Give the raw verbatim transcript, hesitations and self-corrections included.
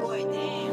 boy, damn.